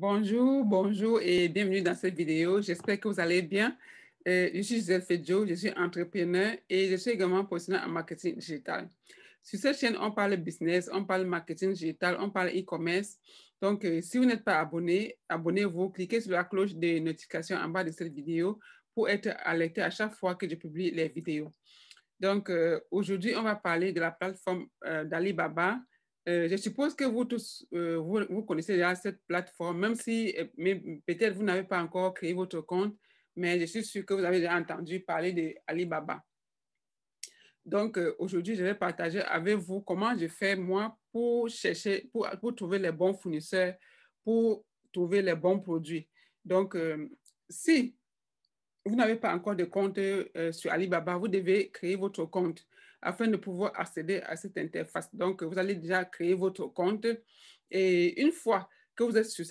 Bonjour, bonjour et bienvenue dans cette vidéo. J'espère que vous allez bien. Je suis Gisèle Fedjo, je suis entrepreneur et je suis également professionnelle en marketing digital. Sur cette chaîne, on parle business, on parle marketing digital, on parle e-commerce. Donc, si vous n'êtes pas abonné, abonnez-vous, cliquez sur la cloche de notification en bas de cette vidéo pour être alerté à chaque fois que je publie les vidéos. Donc, aujourd'hui, on va parler de la plateforme d'Alibaba. Je suppose que vous tous, vous connaissez déjà cette plateforme, même si peut-être vous n'avez pas encore créé votre compte, mais je suis sûre que vous avez déjà entendu parler d'Alibaba. Donc, aujourd'hui, je vais partager avec vous comment je fais, moi, pour chercher, pour trouver les bons fournisseurs, pour trouver les bons produits. Donc, si vous n'avez pas encore de compte sur Alibaba, vous devez créer votre compte afin de pouvoir accéder à cette interface. Donc, vous allez déjà créer votre compte et une fois que vous êtes sur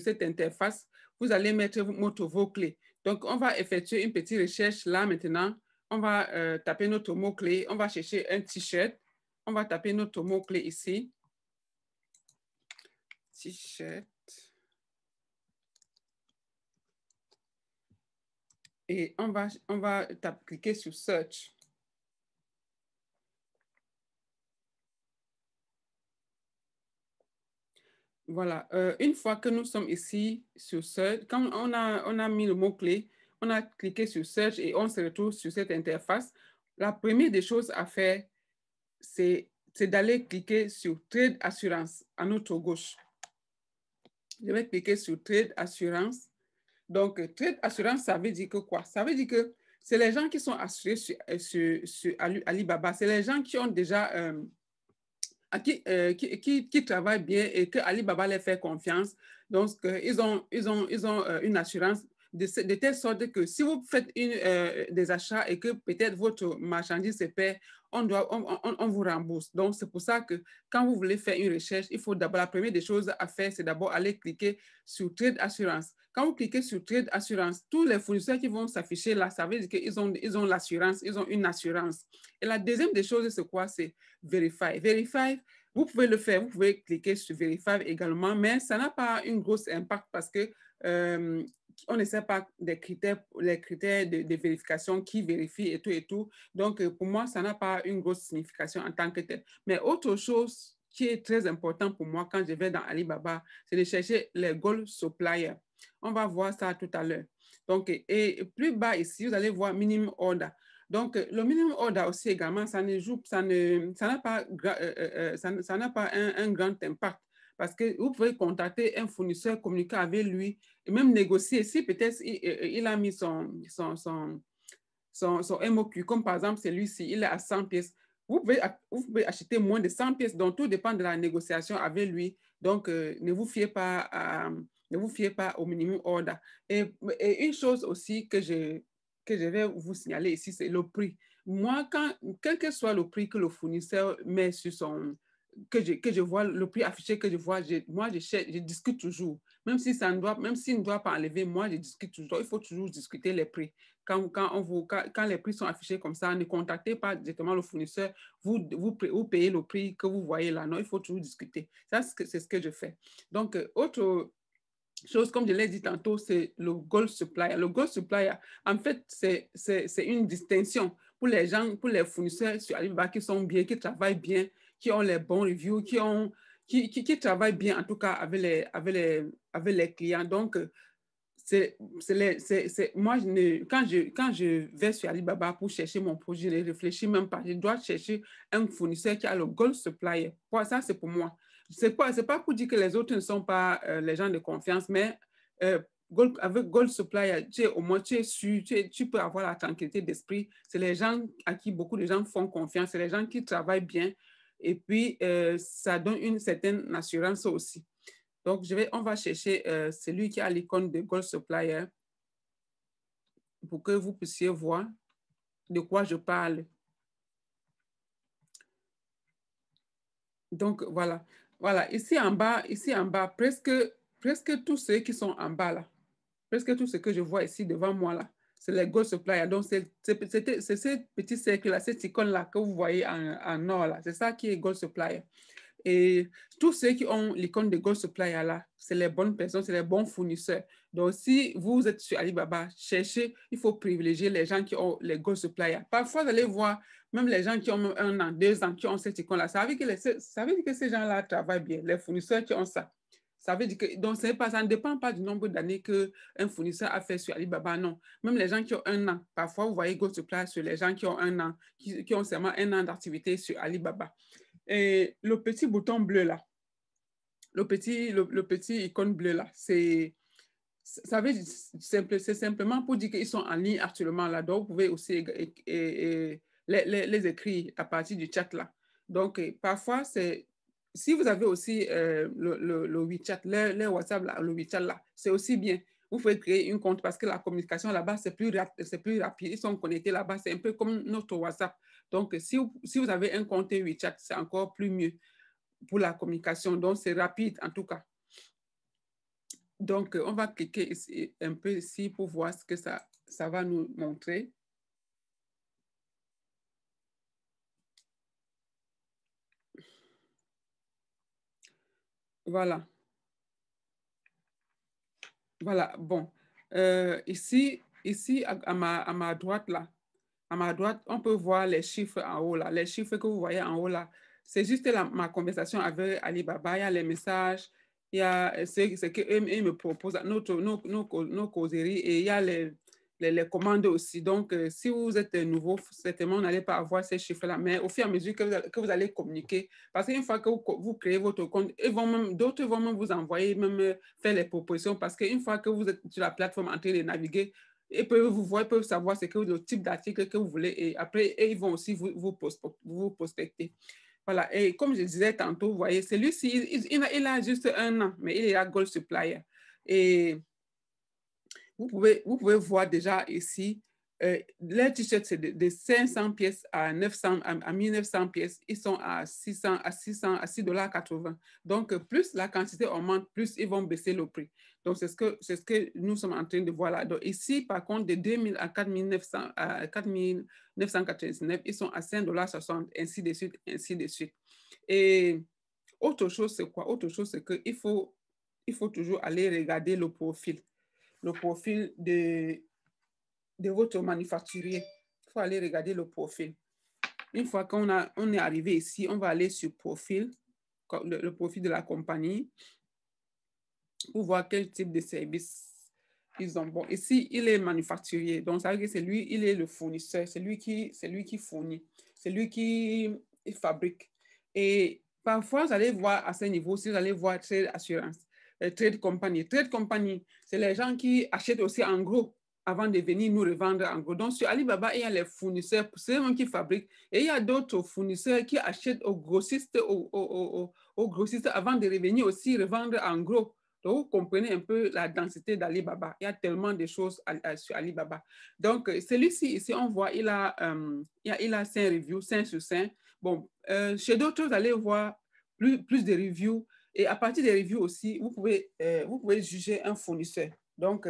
cette interface, vous allez mettre vos clés. Donc, on va effectuer une petite recherche là maintenant. On va taper notre mot-clé. On va chercher un t-shirt. On va taper notre mot-clé ici. T-shirt. Et on va cliquer sur Search. Voilà, une fois que nous sommes ici sur Search, quand on a mis le mot-clé, on a cliqué sur Search et on se retrouve sur cette interface. La première des choses à faire, c'est d'aller cliquer sur Trade Assurance à notre gauche. Je vais cliquer sur Trade Assurance. Donc, Trade Assurance, ça veut dire que quoi? Ça veut dire que c'est les gens qui sont assurés sur Alibaba. C'est les gens qui ont déjà... qui travaillent bien et que Alibaba leur fait confiance. Donc, ils ont une assurance de telle sorte que si vous faites des achats et que peut-être votre marchandise se perd, on vous rembourse. Donc, c'est pour ça que quand vous voulez faire une recherche, il faut d'abord, la première des choses à faire, c'est d'abord aller cliquer sur Trade Assurance. Quand vous cliquez sur Trade Assurance, tous les fournisseurs qui vont s'afficher là, ça veut dire qu'ils ont l'assurance, ils ont une assurance. Et la deuxième des choses, c'est quoi? C'est Verify. Verify, vous pouvez le faire, vous pouvez cliquer sur Verify également, mais ça n'a pas un gros impact parce que on ne sait pas les critères de vérification, qui vérifie et tout et tout. Donc, pour moi, ça n'a pas une grosse signification en tant que tel. Mais autre chose qui est très importante pour moi quand je vais dans Alibaba, c'est de chercher les gold suppliers. On va voir ça tout à l'heure. Donc, et plus bas ici, vous allez voir minimum order. Donc, le minimum order aussi également, ça n'a pas un grand impact. Parce que vous pouvez contacter un fournisseur, communiquer avec lui, et même négocier. Si peut-être il a mis son M.O.Q., comme par exemple celui-ci, il est à 100 pièces. Vous pouvez acheter moins de 100 pièces, donc tout dépend de la négociation avec lui. Donc, ne vous fiez pas au minimum order. Et une chose aussi que je vais vous signaler ici, c'est le prix. Moi, quel que soit le prix que le fournisseur met sur son... Que je vois, le prix affiché que je vois, je discute toujours. Même si ça ne doit, même s'il ne doit pas enlever, moi, je discute toujours. Il faut toujours discuter les prix. Quand les prix sont affichés comme ça, ne contactez pas directement le fournisseur. Vous payez le prix que vous voyez là. Non, il faut toujours discuter. Ça, c'est ce que je fais. Donc, autre chose, comme je l'ai dit tantôt, c'est le gold supplier. Le gold supplier, en fait, c'est une distinction pour les gens, pour les fournisseurs sur Alibaba qui sont bien, qui travaillent bien, qui ont les bons reviews, qui travaillent bien, en tout cas, avec les clients. Donc, moi, quand je vais sur Alibaba pour chercher mon produit, je ne réfléchis même pas. Je dois chercher un fournisseur qui a le gold supplier. Ça, c'est pour moi. Ce n'est pas pour dire que les autres ne sont pas les gens de confiance, mais avec gold supplier, tu peux avoir la tranquillité d'esprit. C'est les gens à qui beaucoup de gens font confiance. C'est les gens qui travaillent bien. Et puis, ça donne une certaine assurance aussi. Donc, on va chercher celui qui a l'icône de Gold Supplier pour que vous puissiez voir de quoi je parle. Donc, voilà. Voilà, ici en bas, presque tous ceux qui sont en bas là, presque tout ce que je vois ici devant moi là, c'est les Gold Supplier. Donc, c'est ce petit cercle-là, cette icône-là que vous voyez en or, là. C'est ça qui est Gold Supplier. Et tous ceux qui ont l'icône de Gold Supplier là, c'est les bonnes personnes, c'est les bons fournisseurs. Donc, si vous êtes sur Alibaba, cherchez, il faut privilégier les gens qui ont les Gold Supplier. Parfois, vous allez voir même les gens qui ont même 1 an, 2 ans, qui ont cette icône-là. Ça veut dire que ces gens-là travaillent bien, les fournisseurs qui ont ça. Ça veut dire que donc, ça ne dépend pas du nombre d'années qu'un fournisseur a fait sur Alibaba, non. Même les gens qui ont 1 an, parfois, vous voyez Gold Supplier sur les gens qui ont 1 an, qui ont seulement 1 an d'activité sur Alibaba. Et le petit bouton bleu là, le petit icône bleu là, c'est simplement pour dire qu'ils sont en ligne actuellement là. Donc, vous pouvez aussi les écrire à partir du chat là. Donc, parfois, si vous avez aussi le WeChat, le WhatsApp là, le WeChat là, c'est aussi bien. Vous pouvez créer une compte parce que la communication là-bas, c'est plus rapide. Ils sont connectés là-bas. C'est un peu comme notre WhatsApp. Donc, si vous avez un compte WeChat, c'est encore plus mieux pour la communication. Donc, c'est rapide en tout cas. Donc, on va cliquer ici, un peu ici pour voir ce que ça va nous montrer. Voilà. Voilà, bon. Ici à ma droite là, à ma droite, on peut voir les chiffres en haut là. Les chiffres que vous voyez en haut là, c'est juste ma conversation avec Alibaba. Il y a les messages, il y a ce qu'eux me proposent, nos causeries, et il y a les commandes aussi. Donc, si vous êtes nouveau, certainement, vous n'allez pas avoir ces chiffres-là. Mais au fur et à mesure que vous allez communiquer, parce qu'une fois que vous créez votre compte, d'autres vont même vous envoyer, même faire les propositions, parce qu'une fois que vous êtes sur la plateforme en train de naviguer, ils peuvent vous voir, ils peuvent savoir c'est le type d'article que vous voulez, et après, ils vont aussi vous prospecter. Voilà, et comme je disais tantôt, vous voyez, celui-ci, il a juste 1 an, mais il est à Gold Supplier. Et vous pouvez voir déjà ici, les t-shirts, c'est de 500 pièces à 900, à 1900 pièces. Ils sont à 600, à $6,80. Donc, plus la quantité augmente, plus ils vont baisser le prix. Donc, c'est ce que nous sommes en train de voir là. Donc, ici, par contre, de 2000 à 4999, ils sont à $5,60, ainsi de suite, ainsi de suite. Et autre chose, c'est quoi? Autre chose, c'est qu'il faut toujours aller regarder le profil. Le profil de votre manufacturier. Il faut aller regarder le profil. Une fois qu'on est arrivé ici, on va aller sur profil, le profil de la compagnie, pour voir quel type de service ils ont. Bon, ici, il est manufacturier. Donc, ça veut dire que c'est lui, il est le fournisseur. C'est lui qui fournit. C'est lui qui fabrique. Et parfois, vous allez voir à ce niveau, si vous allez voir Trade Assurance. Trade Company. Trade Company, c'est les gens qui achètent aussi en gros avant de venir nous revendre en gros. Donc, sur Alibaba, il y a les fournisseurs, c'est eux qui fabriquent, et il y a d'autres fournisseurs qui achètent aux grossistes, avant de revenir aussi revendre en gros. Donc, vous comprenez un peu la densité d'Alibaba. Il y a tellement de choses sur Alibaba. Donc, celui-ci, ici, on voit, il a 5 reviews, 5 sur 5. Bon, chez d'autres, vous allez voir plus de reviews. Et à partir des reviews aussi, vous pouvez juger un fournisseur. Donc,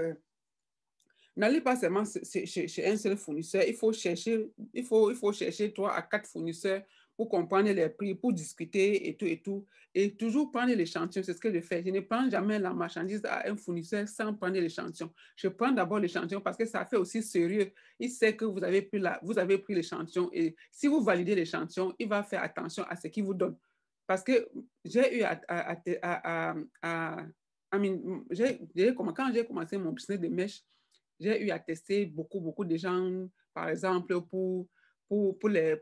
n'allez pas seulement chez un seul fournisseur. Il faut chercher 3 à 4 fournisseurs pour comprendre les prix, pour discuter et tout et tout. Et toujours prendre l'échantillon, c'est ce que je fais. Je ne prends jamais la marchandise à un fournisseur sans prendre l'échantillon. Je prends d'abord l'échantillon parce que ça fait aussi sérieux. Il sait que vous avez pris l'échantillon, et si vous validez l'échantillon, il va faire attention à ce qu'il vous donne. Parce que j'ai eu quand j'ai commencé mon business de mèche, j'ai eu à tester beaucoup de gens, par exemple, pour les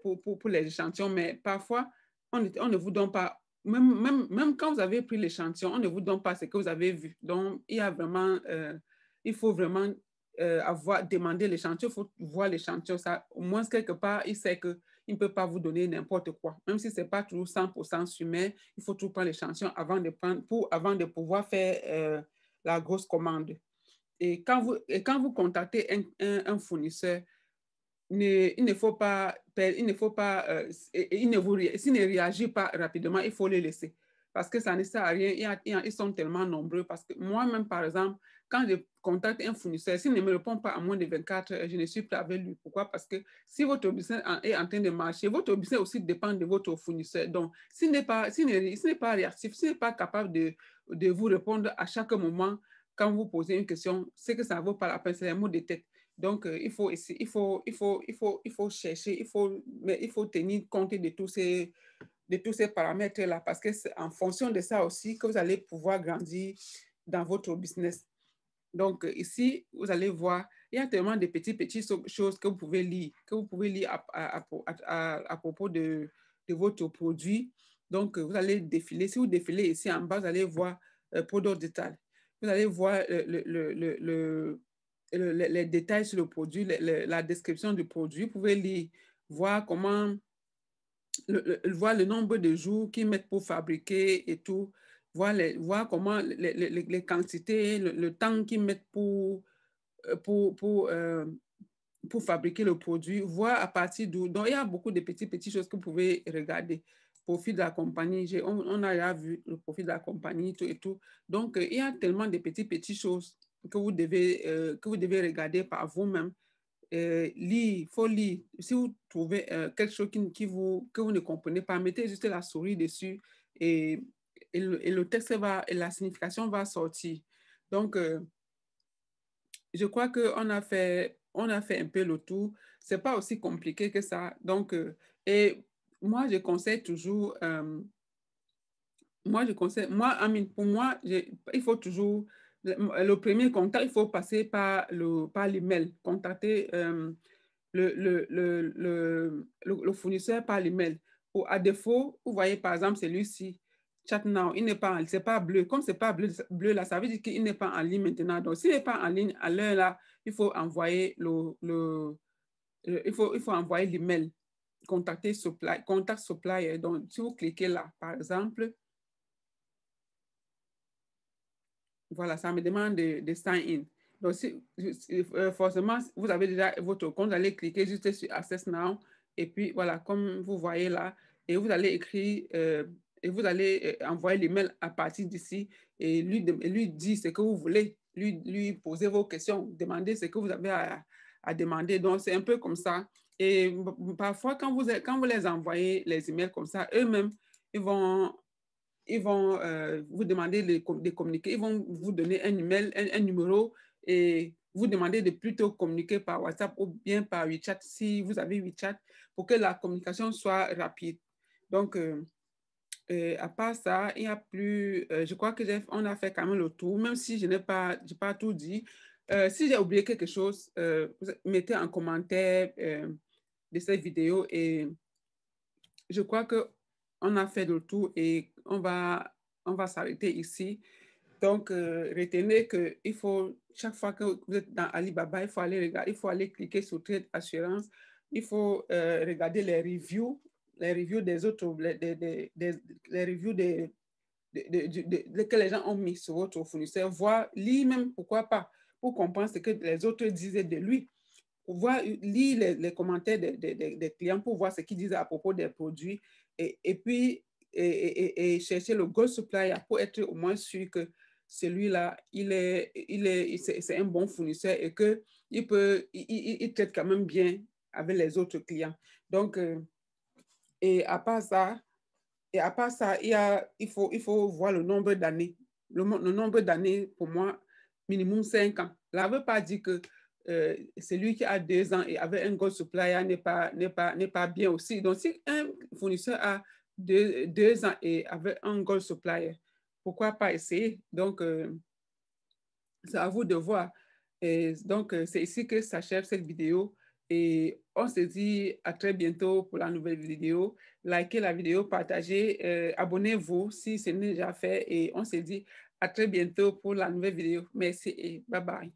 échantillons. Mais parfois, on ne vous donne pas, même quand vous avez pris l'échantillon, on ne vous donne pas ce que vous avez vu. Donc, il faut vraiment demander l'échantillon, il faut voir l'échantillon. Au moins, quelque part, il sait que il ne peut pas vous donner n'importe quoi, même si ce n'est pas toujours 100% sûr, mais il faut toujours prendre l'échantillon avant de pouvoir faire la grosse commande. Et quand vous contactez un fournisseur, il ne faut pas, s'il ne réagit pas rapidement, il faut le laisser. parce que ça ne sert à rien. Ils sont tellement nombreux parce que moi-même, par exemple, quand je contacte un fournisseur, s'il ne me répond pas à moins de 24 heures, je ne suis plus avec lui. Pourquoi? Parce que si votre business est en train de marcher, votre business aussi dépend de votre fournisseur. Donc, s'il n'est pas réactif, s'il n'est pas capable de vous répondre à chaque moment quand vous posez une question, c'est que ça ne vaut pas la peine, c'est un mot de tête. Donc, il faut chercher, il faut tenir compte de tous ces paramètres-là, parce que c'est en fonction de ça aussi que vous allez pouvoir grandir dans votre business. Donc, ici, vous allez voir, il y a tellement de petites choses que vous pouvez lire, à propos de votre produit. Donc, vous allez défiler. Si vous défilez ici en bas, vous allez voir product detail. Vous allez voir les détails sur le produit, la description du produit. Vous pouvez lire, voir comment, voir le nombre de jours qu'ils mettent pour fabriquer et tout. Voir comment les quantités, le temps qu'ils mettent pour fabriquer le produit, voir à partir d'où. Donc, il y a beaucoup de petites choses que vous pouvez regarder. Profit de la compagnie, on a déjà vu le profit de la compagnie, tout et tout. Donc, il y a tellement de petites choses que vous devez regarder par vous-même. Lire, il faut lire. Si vous trouvez quelque chose que vous ne comprenez pas, mettez juste la souris dessus et le texte et la signification va sortir. Donc, je crois qu'on a fait un peu le tour. Ce n'est pas aussi compliqué que ça. Donc, et moi, je conseille toujours, il faut toujours, le premier contact, il faut passer par l'email, contacter le fournisseur par l'email. Ou à défaut, vous voyez par exemple celui-ci. Chat now, il n'est pas, c'est pas bleu. Comme c'est pas bleu là, ça veut dire qu'il n'est pas en ligne maintenant. Donc, s'il n'est pas en ligne à l'heure là, il faut envoyer il faut envoyer l'email. Contacter supply, contact supplier. Donc, si vous cliquez là, par exemple, voilà, ça me demande de sign in. Donc, forcément, vous avez déjà votre compte, vous allez cliquer juste sur Access Now. Et puis, voilà, comme vous voyez là, et vous allez écrire. Et vous allez envoyer l'email à partir d'ici et lui dire ce que vous voulez, lui poser vos questions, demander ce que vous avez à demander. Donc, c'est un peu comme ça. Et parfois, quand vous les envoyez, les emails comme ça, eux-mêmes, ils vont vous demander de communiquer. Ils vont vous donner un email, un numéro et vous demander de plutôt communiquer par WhatsApp ou bien par WeChat, si vous avez WeChat, pour que la communication soit rapide. Donc, à part ça, il y a plus. Je crois qu'on a fait quand même le tour, même si je n'ai pas tout dit. Si j'ai oublié quelque chose, mettez en commentaire de cette vidéo et je crois qu'on a fait le tour et on va s'arrêter ici. Donc, retenez que il faut, chaque fois que vous êtes dans Alibaba, il faut aller cliquer sur Trade Assurance, il faut regarder les reviews des autres, les reviews que les gens ont mis sur votre fournisseur, voir, lire même, pourquoi pas, pour comprendre ce que les autres disaient de lui, voir, lire les commentaires des clients pour voir ce qu'ils disent à propos des produits, et puis chercher le gold supplier pour être au moins sûr que celui-là, c'est un bon fournisseur et qu'il traite quand même bien avec les autres clients. Donc, Et à part ça, il faut voir le nombre d'années. Le nombre d'années, pour moi, minimum 5 ans. Ça ne veut pas dire que celui qui a 2 ans et avec un gold supplier n'est pas bien aussi. Donc, si un fournisseur a 2 ans et avec un gold supplier, pourquoi pas essayer? Donc, c'est à vous de voir. Et donc, c'est ici que s'achève cette vidéo. Et on se dit à très bientôt pour la nouvelle vidéo. Likez la vidéo, partagez, abonnez-vous si ce n'est déjà fait. Et on se dit à très bientôt pour la nouvelle vidéo. Merci et bye bye.